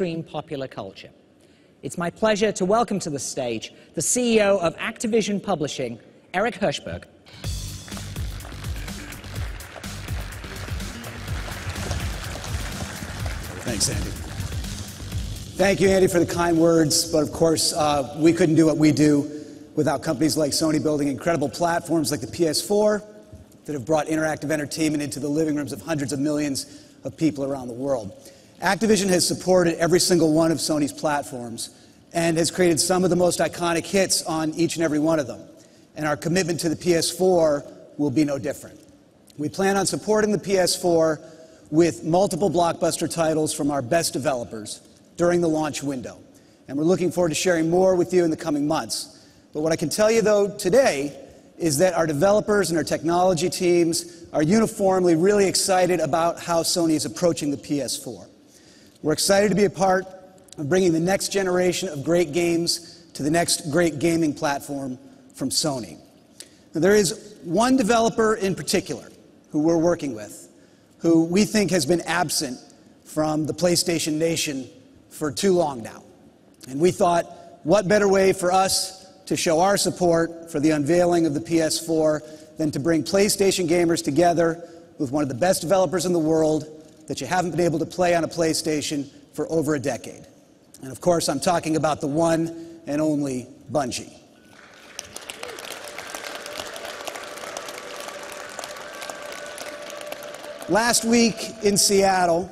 Mainstream popular culture. It's my pleasure to welcome to the stage the CEO of Activision Publishing, Eric Hirschberg. Thanks, Andy. Thank you, Andy, for the kind words, but of course, we couldn't do what we do without companies like Sony building incredible platforms like the PS4 that have brought interactive entertainment into the living rooms of hundreds of millions of people around the world. Activision has supported every single one of Sony's platforms and has created some of the most iconic hits on each and every one of them. And our commitment to the PS4 will be no different. We plan on supporting the PS4 with multiple blockbuster titles from our best developers during the launch window. And we're looking forward to sharing more with you in the coming months. But what I can tell you, though, today is that our developers and our technology teams are uniformly really excited about how Sony is approaching the PS4. We're excited to be a part of bringing the next generation of great games to the next great gaming platform from Sony. Now, there is one developer in particular who we're working with, who we think has been absent from the PlayStation Nation for too long now. And we thought, what better way for us to show our support for the unveiling of the PS4 than to bring PlayStation gamers together with one of the best developers in the world that you haven't been able to play on a PlayStation for over a decade. And of course, I'm talking about the one and only Bungie. Last week in Seattle,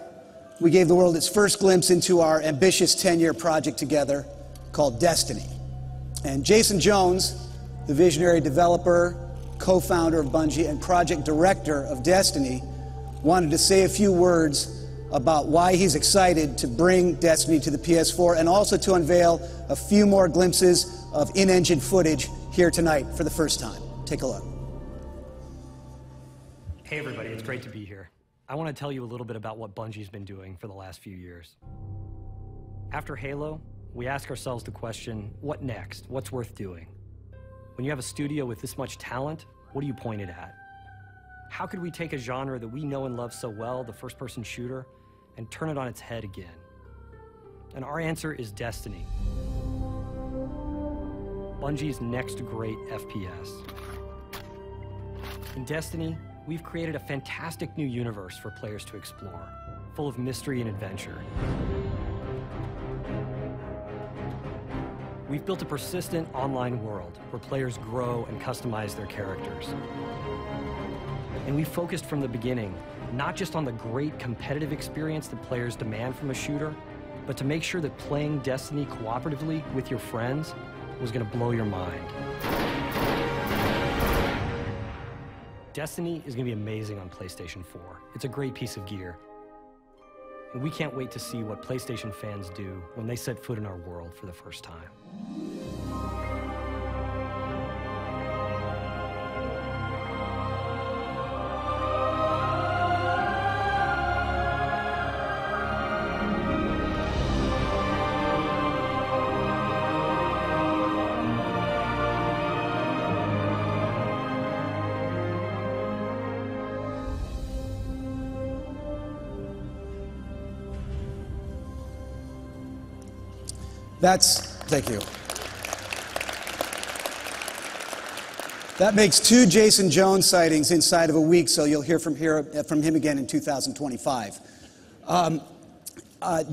we gave the world its first glimpse into our ambitious 10-year project together called Destiny. And Jason Jones, the visionary developer, co-founder of Bungie, and project director of Destiny, wanted to say a few words about why he's excited to bring Destiny to the PS4 and also to unveil a few more glimpses of in-engine footage here tonight for the first time. Take a look. Hey everybody, it's great to be here. I want to tell you a little bit about what Bungie's been doing for the last few years. After Halo, we ask ourselves the question, what next? What's worth doing? When you have a studio with this much talent, what do you point it at? How could we take a genre that we know and love so well, the first-person shooter, and turn it on its head again? And our answer is Destiny. Bungie's next great FPS. In Destiny, we've created a fantastic new universe for players to explore, full of mystery and adventure. We've built a persistent online world where players grow and customize their characters. And we focused from the beginning, not just on the great competitive experience that players demand from a shooter, but to make sure that playing Destiny cooperatively with your friends was going to blow your mind. Destiny is going to be amazing on PlayStation 4. It's a great piece of gear. And we can't wait to see what PlayStation fans do when they set foot in our world for the first time. Thank you. That makes two Jason Jones sightings inside of a week, so you'll hear from him again in 2025.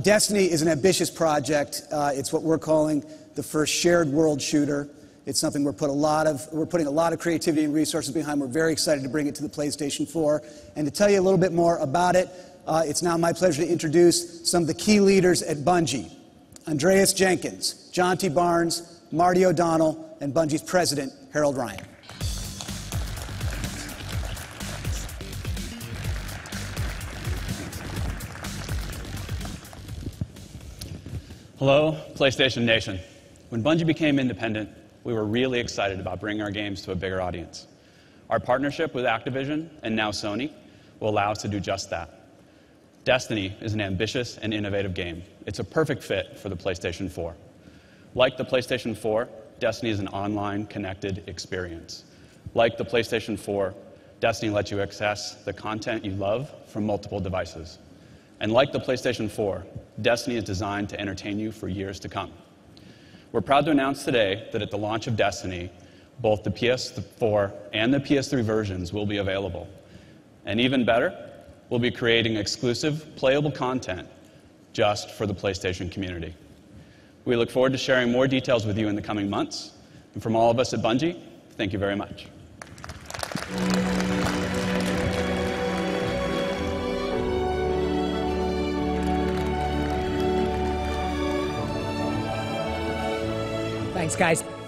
Destiny is an ambitious project. It's what we're calling the first shared world shooter. It's something we're putting a lot of creativity and resources behind. We're very excited to bring it to the PlayStation 4. And to tell you a little bit more about it, it's now my pleasure to introduce some of the key leaders at Bungie. Andreas Jenkins, John T. Barnes, Marty O'Donnell, and Bungie's president, Harold Ryan. Hello, PlayStation Nation. When Bungie became independent, we were really excited about bringing our games to a bigger audience. Our partnership with Activision, and now Sony, will allow us to do just that. Destiny is an ambitious and innovative game. It's a perfect fit for the PlayStation 4. Like the PlayStation 4, Destiny is an online, connected experience. Like the PlayStation 4, Destiny lets you access the content you love from multiple devices. And like the PlayStation 4, Destiny is designed to entertain you for years to come. We're proud to announce today that at the launch of Destiny, both the PS4 and the PS3 versions will be available. And even better, we'll be creating exclusive, playable content just for the PlayStation community. We look forward to sharing more details with you in the coming months. And from all of us at Bungie, thank you very much. Thanks, guys.